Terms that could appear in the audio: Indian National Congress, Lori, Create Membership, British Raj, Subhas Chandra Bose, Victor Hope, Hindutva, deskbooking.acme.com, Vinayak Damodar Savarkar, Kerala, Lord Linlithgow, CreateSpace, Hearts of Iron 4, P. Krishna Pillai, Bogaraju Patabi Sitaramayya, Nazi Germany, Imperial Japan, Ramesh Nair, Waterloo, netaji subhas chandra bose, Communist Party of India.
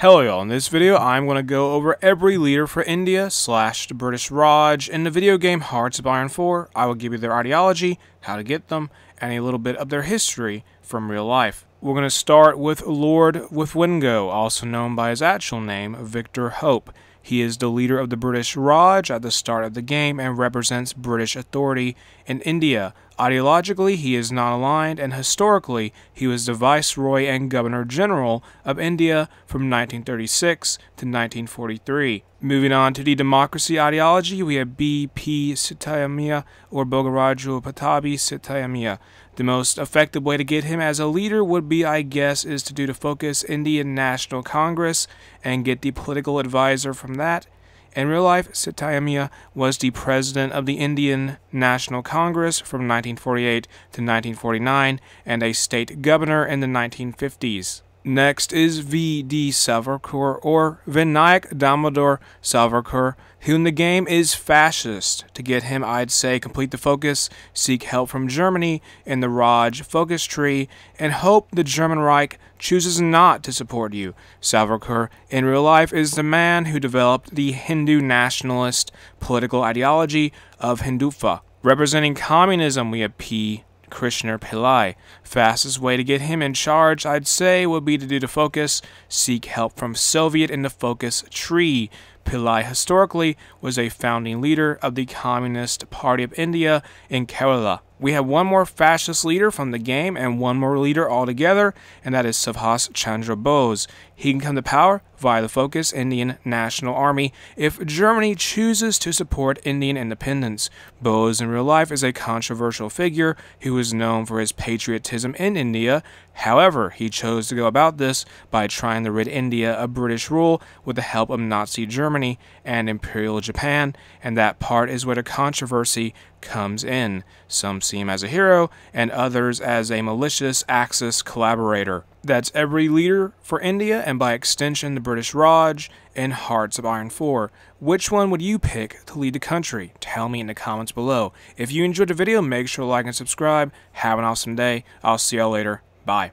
Hello y'all, in this video I'm going to go over every leader for India / the British Raj in the video game Hearts of Iron 4. I will give you their ideology, how to get them, and a little bit of their history from real life. We're going to start with Lord Linlithgow, also known by his actual name, Victor Hope. He is the leader of the British Raj at the start of the game and represents British authority in India. Ideologically, he is not aligned, and historically, he was the Viceroy and Governor General of India from 1936 to 1943. Moving on to the democracy ideology, we have B.P. Sitaramayya or Bogaraju Patabi Sitaramayya. The most effective way to get him as a leader would be, I guess, is to do the focus Indian National Congress and get the political advisor from that. In real life, Sitaramayya was the president of the Indian National Congress from 1948 to 1949 and a state governor in the 1950s. Next is V.D. Savarkar or Vinayak Damodar Savarkar, who in the game is fascist. To get him, I'd say complete the focus, seek help from Germany in the Raj focus tree, and hope the German Reich chooses not to support you. Savarkar in real life is the man who developed the Hindu nationalist political ideology of Hindutva. Representing communism, we have P. Krishna Pillai. Fastest way to get him in charge, I'd say, would be to do the focus, seek help from Soviet in the focus tree. Pillai historically was a founding leader of the Communist Party of India in Kerala. We have one more fascist leader from the game and one more leader altogether, and that is Subhas Chandra Bose. He can come to power via the focus Indian National Army if Germany chooses to support Indian independence. Bose in real life is a controversial figure who is known for his patriotism in India. However, he chose to go about this by trying to rid India of British rule with the help of Nazi Germany and Imperial Japan, and that part is where the controversy comes in. Some see him as a hero, and others as a malicious Axis collaborator. That's every leader for India, and by extension the British Raj, in Hearts of Iron 4. Which one would you pick to lead the country? Tell me in the comments below. If you enjoyed the video, make sure to like and subscribe. Have an awesome day. I'll see y'all later. Bye.